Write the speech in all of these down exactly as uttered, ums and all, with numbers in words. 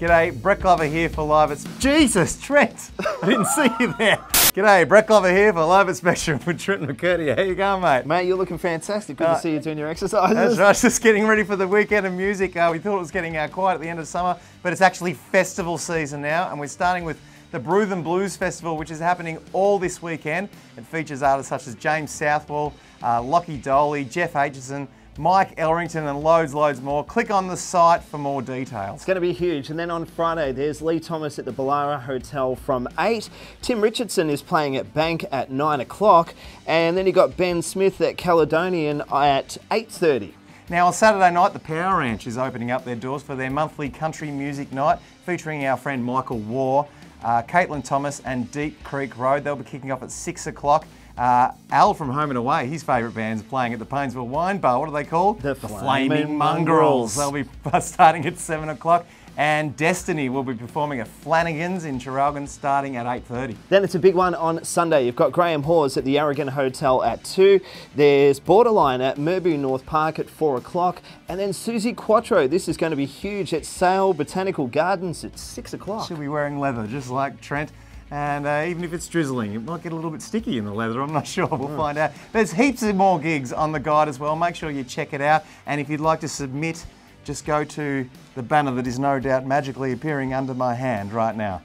G'day, Brett Glover here for Live at Spectrum. Jesus, Trent! I didn't see you there. G'day, Brett Glover here for Live at Spectrum with Trent McCurdy. How you going, mate? Mate, you're looking fantastic. Good uh, to see you doing your exercises. That's right, just getting ready for the weekend of music. Uh, we thought it was getting uh, quiet at the end of summer, but it's actually festival season now, and we're starting with the Brewtham Blues Festival, which is happening all this weekend. It features artists such as James Southwell, uh, Lockie Doley, Jeff Hageson, Mike Elrington, and loads, loads more. Click on the site for more details. It's going to be huge. And then on Friday, there's Lee Thomas at the Ballara Hotel from eight. Tim Richardson is playing at Bank at nine o'clock. And then you've got Ben Smith at Caledonian at eight thirty. Now on Saturday night, the Power Ranch is opening up their doors for their monthly country music night, featuring our friend Michael Waugh, Uh, Caitlin Thomas and Deep Creek Road. They'll be kicking off at six o'clock. Uh, Al from Home and Away, his favourite band's playing at the Painesville Wine Bar. What are they called? The, the Flaming, Flaming Mongrels. Mongrels. They'll be starting at seven o'clock. And Destiny will be performing at Flanagan's in Chiralgan starting at eight thirty. Then it's a big one on Sunday. You've got Graham Hawes at the Arrogant Hotel at two. There's Borderline at Mirby North Park at four o'clock. And then Suzy Quattro. This is going to be huge at Sale Botanical Gardens at six o'clock. She'll be wearing leather just like Trent. And uh, even if it's drizzling, it might get a little bit sticky in the leather, I'm not sure, we'll mm. find out. There's heaps of more gigs on the guide as well. Make sure you check it out. And if you'd like to submit, just go to the banner that is no doubt magically appearing under my hand right now.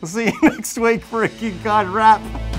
We'll see you next week for a gig guide wrap.